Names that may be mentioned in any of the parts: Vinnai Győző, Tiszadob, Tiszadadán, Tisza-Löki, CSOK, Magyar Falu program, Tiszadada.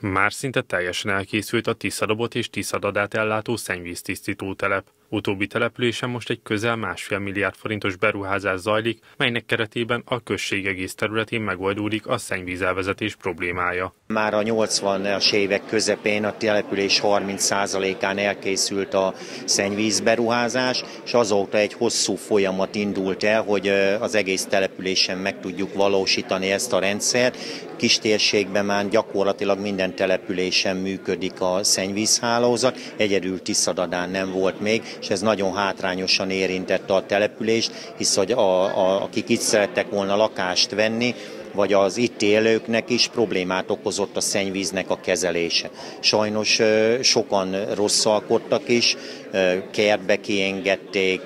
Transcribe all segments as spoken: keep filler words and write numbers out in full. Már szinte teljesen elkészült a Tiszadobot és Tiszadadát ellátó szennyvíztisztító telep. Utóbbi településen most egy közel másfél milliárd forintos beruházás zajlik, melynek keretében a község egész területén megoldódik a szennyvízelvezetés problémája. Már a nyolcvanas évek közepén a település harminc százalékán elkészült a szennyvízberuházás, és azóta egy hosszú folyamat indult el, hogy az egész településen meg tudjuk valósítani ezt a rendszert. Kistérségben már gyakorlatilag minden településen működik a szennyvízhálózat, egyedül Tiszadadán nem volt még, és ez nagyon hátrányosan érintette a települést, hisz hogy a, a, akik itt szerettek volna lakást venni, vagy az itt élőknek is problémát okozott a szennyvíznek a kezelése. Sajnos sokan rosszalkodtak is, kertbe kiengedték,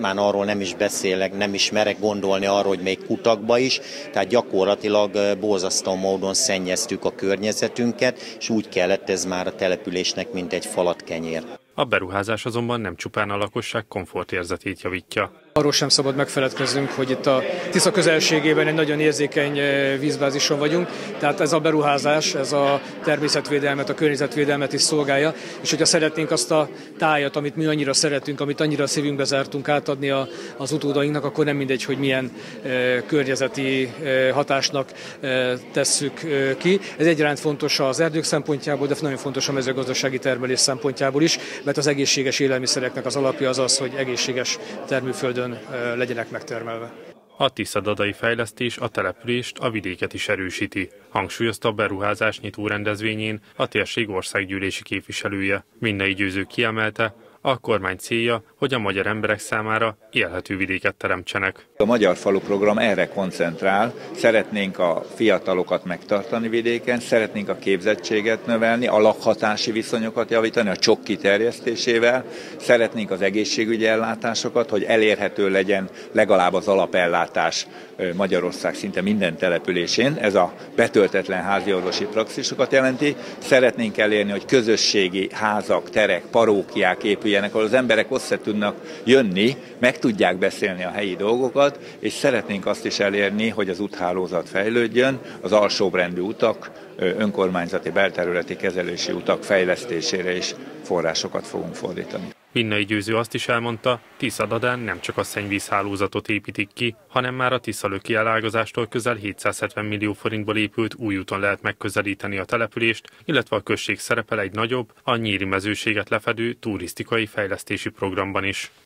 már arról nem is beszélek, nem is merek gondolni arról, hogy még kutakba is, tehát gyakorlatilag borzasztó módon szennyeztük a környezetünket, és úgy kellett ez már a településnek, mint egy falat kenyér. A beruházás azonban nem csupán a lakosság komfortérzetét javítja. Arról sem szabad megfeledkeznünk, hogy itt a Tisza közelségében egy nagyon érzékeny vízbázison vagyunk, tehát ez a beruházás, ez a természetvédelmet, a környezetvédelmet is szolgálja, és hogyha szeretnénk azt a tájat, amit mi annyira szeretünk, amit annyira a szívünkbe zártunk, átadni az utódainknak, akkor nem mindegy, hogy milyen környezeti hatásnak tesszük ki. Ez egyaránt fontos az erdők szempontjából, de nagyon fontos a mezőgazdasági termelés szempontjából is, mert az egészséges élelmiszereknek az alapja az az, hogy egészséges termőföldön legyenek megtermelve. A tiszadadai fejlesztés a települést, a vidéket is erősíti, hangsúlyozta a beruházás nyitó rendezvényén a térség országgyűlési képviselője. Vinnai Győző kiemelte, a kormány célja, hogy a magyar emberek számára élhető vidéket teremtsenek. A Magyar Falu program erre koncentrál, szeretnénk a fiatalokat megtartani vidéken, szeretnénk a képzettséget növelni, a lakhatási viszonyokat javítani a csok kiterjesztésével, szeretnénk az egészségügyi ellátásokat, hogy elérhető legyen legalább az alapellátás Magyarország szinte minden településén, ez a betöltetlen háziorvosi praxisokat jelenti, szeretnénk elérni, hogy közösségi házak, terek, parókiák épüljenek, ahol az emberek össze tudnak jönni, meg tudják beszélni a helyi dolgokat, és szeretnénk azt is elérni, hogy az úthálózat fejlődjön, az alsóbrendű utak, önkormányzati belterületi kezelési utak fejlesztésére is forrásokat fogunk fordítani. Vinnai Győző azt is elmondta, Tiszadadán nem csak a szennyvízhálózatot építik ki, hanem már a Tisza-Löki elágazástól közel hétszázhetven millió forintból épült új úton lehet megközelíteni a települést, illetve a község szerepel egy nagyobb, a nyíri mezőséget lefedő turisztikai fejlesztési programban is.